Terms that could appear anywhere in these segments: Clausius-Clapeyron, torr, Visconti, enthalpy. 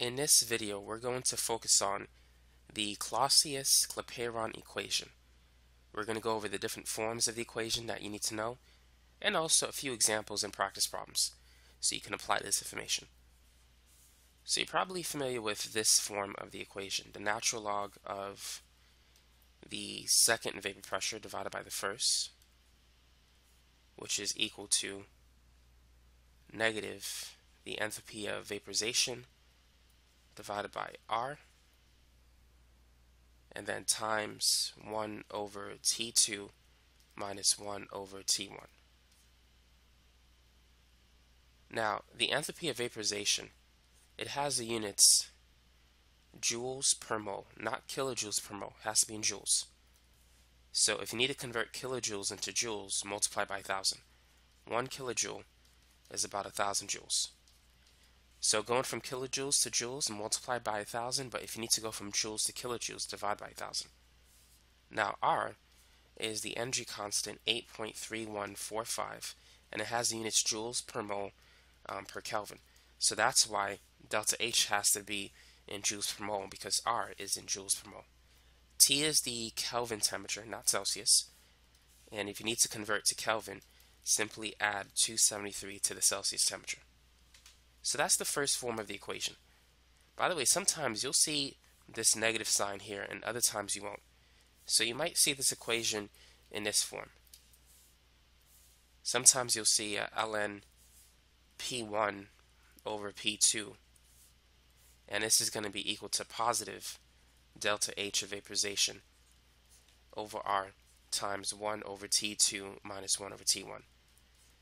In this video, we're going to focus on the Clausius-Clapeyron equation. We're going to go over the different forms of the equation that you need to know, and also a few examples and practice problems, so you can apply this information. So you're probably familiar with this form of the equation, the natural log of the second vapor pressure divided by the first, which is equal to negative the enthalpy of vaporization divided by R, and then times 1 over T2 minus 1 over T1. Now, the enthalpy of vaporization, it has the units joules per mole, not kilojoules per mole. It has to be in joules. So if you need to convert kilojoules into joules, multiply by 1,000. 1 kilojoule is about 1,000 joules. So going from kilojoules to joules, multiply by 1,000, but if you need to go from joules to kilojoules, divide by 1,000. Now R is the energy constant 8.3145, and it has the units joules per mole per Kelvin. So that's why delta H has to be in joules per mole, because R is in joules per mole. T is the Kelvin temperature, not Celsius. And if you need to convert to Kelvin, simply add 273 to the Celsius temperature. So that's the first form of the equation. By the way, sometimes you'll see this negative sign here, and other times you won't. So you might see this equation in this form. Sometimes you'll see ln P1 over P2, and this is going to be equal to positive delta H of vaporization over R times 1 over T2 minus 1 over T1.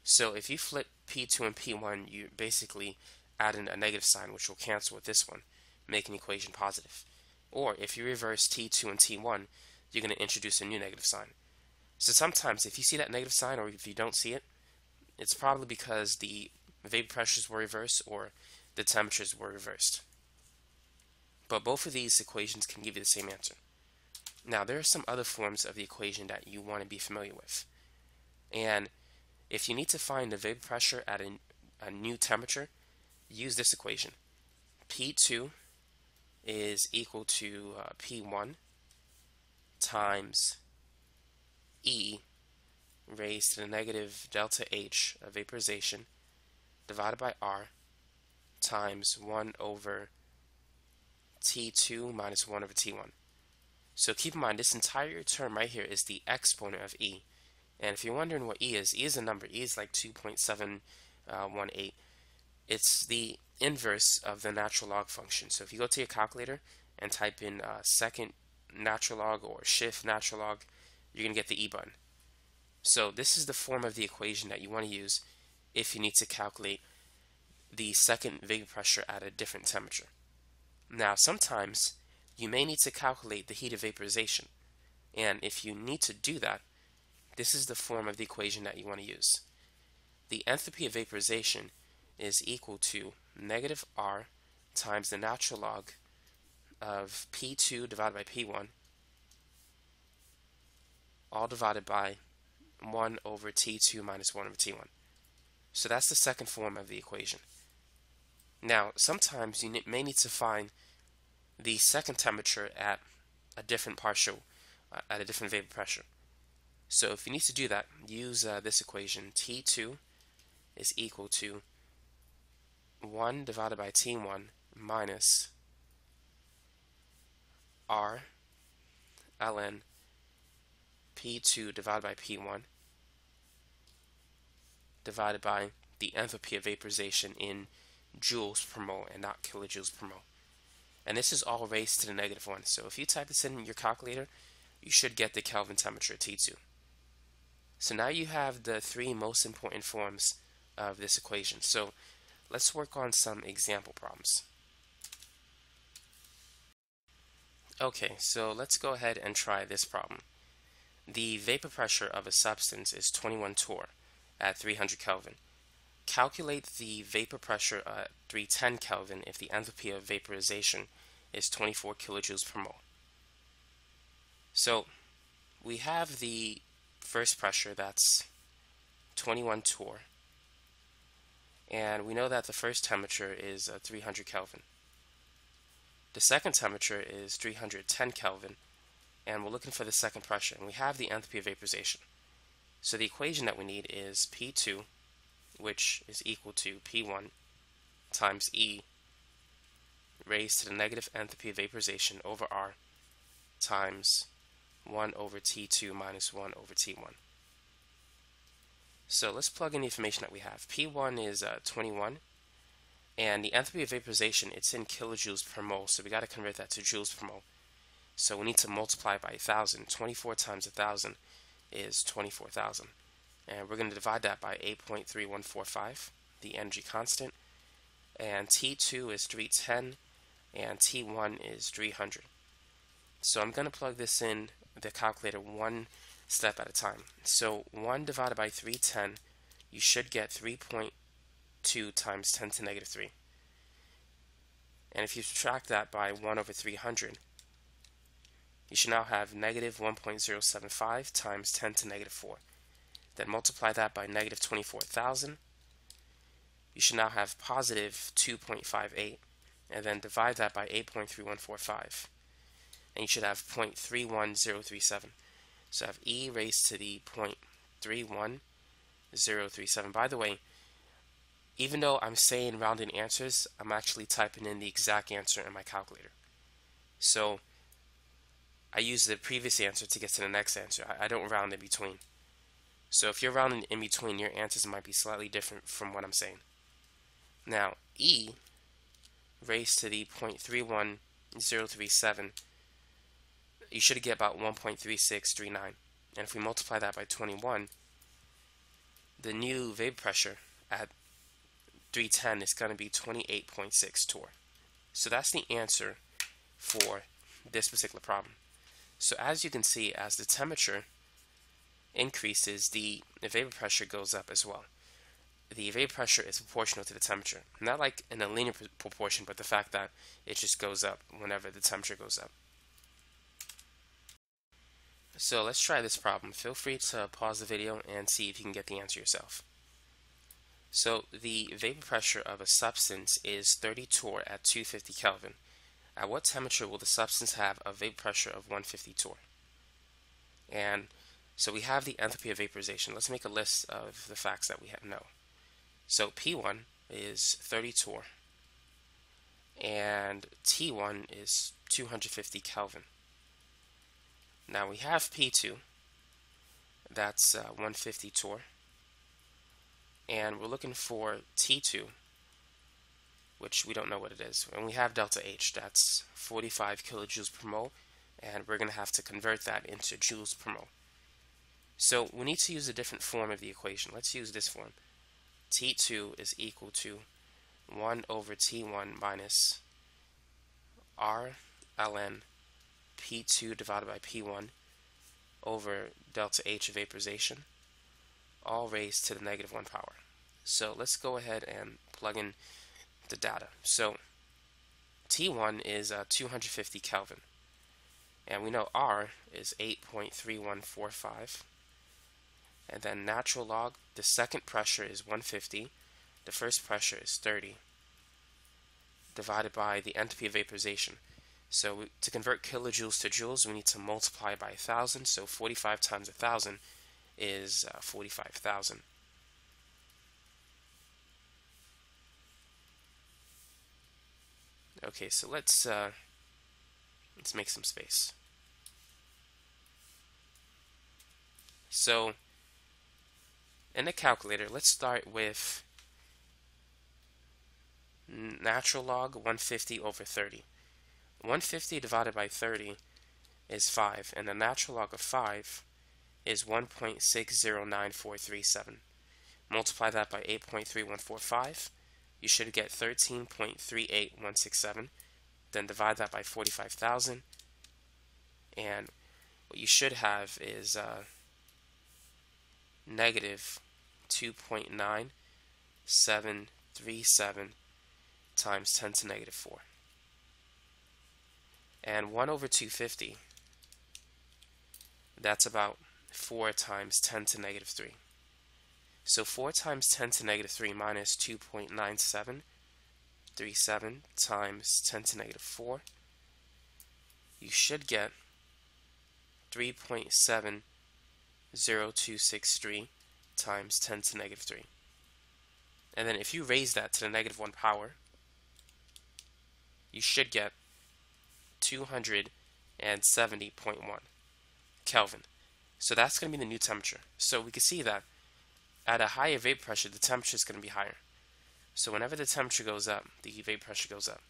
So if you flip P2 and P1, you basically add in a negative sign, which will cancel with this one, make an equation positive. Or if you reverse T2 and T1, you're going to introduce a new negative sign. So sometimes if you see that negative sign, or if you don't see it, it's probably because the vapor pressures were reversed or the temperatures were reversed. But both of these equations can give you the same answer. Now, there are some other forms of the equation that you want to be familiar with. And if you need to find the vapor pressure at a new temperature, use this equation. P2 is equal to P1 times E raised to the negative delta H of vaporization divided by R times 1 over T2 minus 1 over T1. So keep in mind, this entire term right here is the exponent of E. And if you're wondering what E is a number. E is like 2.718. It's the inverse of the natural log function. So if you go to your calculator and type in second natural log or shift natural log, you're going to get the E button. So this is the form of the equation that you want to use if you need to calculate the second vapor pressure at a different temperature. Now, sometimes you may need to calculate the heat of vaporization. And if you need to do that, this is the form of the equation that you want to use. The enthalpy of vaporization is equal to negative R times the natural log of P2 divided by P1, all divided by 1 over T2 minus 1 over T1. So that's the second form of the equation. Now, sometimes you may need to find the second temperature at a different vapor pressure. So if you need to do that, use this equation. T2 is equal to 1 divided by T1 minus R ln P2 divided by P1 divided by the enthalpy of vaporization in joules per mole and not kilojoules per mole. And this is all raised to the negative 1. So if you type this in your calculator, you should get the Kelvin temperature, T2. So now you have the three most important forms of this equation. So let's work on some example problems. Okay, so let's go ahead and try this problem. The vapor pressure of a substance is 21 torr at 300 Kelvin. Calculate the vapor pressure at 310 Kelvin if the enthalpy of vaporization is 24 kilojoules per mole. So we have the first pressure that's 21 torr, and we know that the first temperature is 300 Kelvin. The second temperature is 310 Kelvin, and we're looking for the second pressure, and we have the enthalpy of vaporization. So the equation that we need is P2, which is equal to P1 times E raised to the negative enthalpy of vaporization over R times 1 over T2 minus 1 over T1. So let's plug in the information that we have. P1 is 21, and the enthalpy of vaporization, it's in kilojoules per mole, so we got to convert that to joules per mole. So we need to multiply by 1,000. 24 times 1,000 is 24,000. And we're going to divide that by 8.3145, the energy constant. And T2 is 310, and T1 is 300. So I'm going to plug this in the calculator one step at a time. So 1 divided by 310, you should get 3.2 times 10 to the negative 3. And if you subtract that by 1 over 300, you should now have negative 1.075 times 10 to the negative 4. Then multiply that by negative 24,000. You should now have positive 2.58, and then divide that by 8.3145. And you should have 0.31037. So I have E raised to the 0.31037. By the way, even though I'm saying rounded answers, I'm actually typing in the exact answer in my calculator. So I use the previous answer to get to the next answer. I don't round in between. So if you're rounding in between, your answers might be slightly different from what I'm saying. Now, E raised to the 0.31037, you should get about 1.3639. And if we multiply that by 21, the new vapor pressure at 310 is going to be 28.6 torr. So that's the answer for this particular problem. So as you can see, as the temperature increases, the vapor pressure goes up as well. The vapor pressure is proportional to the temperature, not like in a linear proportion, but the fact that it just goes up whenever the temperature goes up. So let's try this problem. Feel free to pause the video and see if you can get the answer yourself. So the vapor pressure of a substance is 30 torr at 250 Kelvin. At what temperature will the substance have a vapor pressure of 150 torr? And so we have the enthalpy of vaporization. Let's make a list of the facts that we know. So P1 is 30 torr, and T1 is 250 Kelvin. Now we have P2, that's 150 torr, and we're looking for T2, which we don't know what it is. And we have delta H, that's 45 kilojoules per mole, and we're going to have to convert that into joules per mole. So we need to use a different form of the equation. Let's use this form. T2 is equal to 1 over T1 minus R ln P2 divided by P1 over delta H of vaporization, all raised to the negative 1 power. So let's go ahead and plug in the data. So T1 is 250 Kelvin, and we know R is 8.3145, and then natural log, the second pressure is 150, the first pressure is 30, divided by the enthalpy of vaporization. So to convert kilojoules to joules, we need to multiply by 1,000, so 45 times 1,000 is 45,000. Okay, so let's make some space. So in the calculator, let's start with natural log 150 over 30. 150 divided by 30 is 5, and the natural log of 5 is 1.609437. Multiply that by 8.3145. You should get 13.38167. Then divide that by 45,000. And what you should have is negative 2.9737 times 10 to negative 4. And 1 over 250, that's about 4 times 10 to negative 3. So 4 times 10 to negative 3 minus 2.9737 times 10 to negative 4 you should get 3.70263 times 10 to the negative 3. And then if you raise that to the negative 1 power, you should get 270.1 Kelvin. So that's going to be the new temperature. So we can see that at a higher vapor pressure, the temperature is going to be higher. So whenever the temperature goes up, the vapor pressure goes up.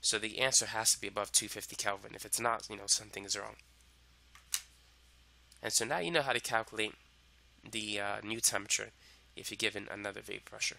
So the answer has to be above 250 Kelvin. If it's not, you know, something is wrong. And so now you know how to calculate the new temperature if you're given another vapor pressure.